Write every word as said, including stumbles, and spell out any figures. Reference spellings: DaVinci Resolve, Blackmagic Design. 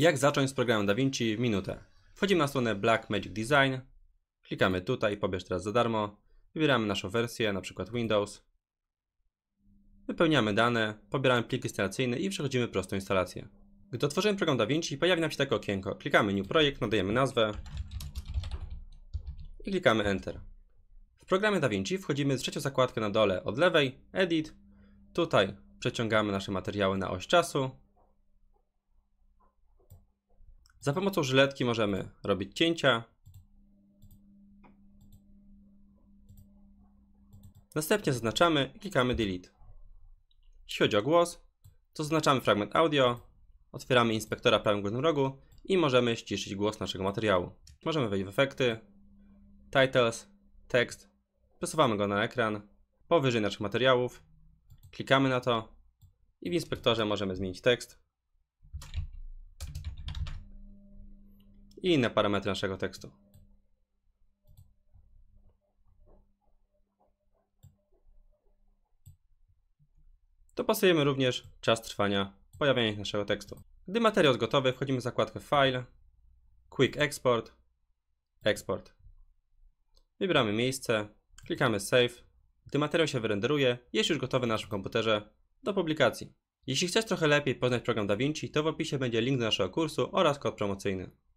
Jak zacząć z programem DaVinci w minutę? Wchodzimy na stronę Blackmagic Design, klikamy tutaj, pobierz teraz za darmo, wybieramy naszą wersję, na przykład Windows, wypełniamy dane, pobieramy plik instalacyjny i przechodzimy prostą instalację. Gdy otworzymy program DaVinci, pojawi nam się takie okienko. Klikamy New Projekt, nadajemy nazwę i klikamy Enter. W programie DaVinci wchodzimy w trzecią zakładkę na dole od lewej, Edit. Tutaj przeciągamy nasze materiały na oś czasu. Za pomocą żyletki możemy robić cięcia. Następnie zaznaczamy i klikamy Delete. Jeśli chodzi o głos, to zaznaczamy fragment audio, otwieramy inspektora w prawym górnym rogu i możemy ściszyć głos naszego materiału. Możemy wejść w efekty, titles, tekst, przesuwamy go na ekran, powyżej naszych materiałów, klikamy na to i w inspektorze możemy zmienić tekst i inne parametry naszego tekstu. Dopasujemy również czas trwania pojawienia się naszego tekstu. Gdy materiał jest gotowy, wchodzimy w zakładkę File, Quick Export, Export. Wybieramy miejsce, klikamy Save. Gdy materiał się wyrenderuje, jest już gotowy na naszym komputerze do publikacji. Jeśli chcesz trochę lepiej poznać program DaVinci, to w opisie będzie link do naszego kursu oraz kod promocyjny.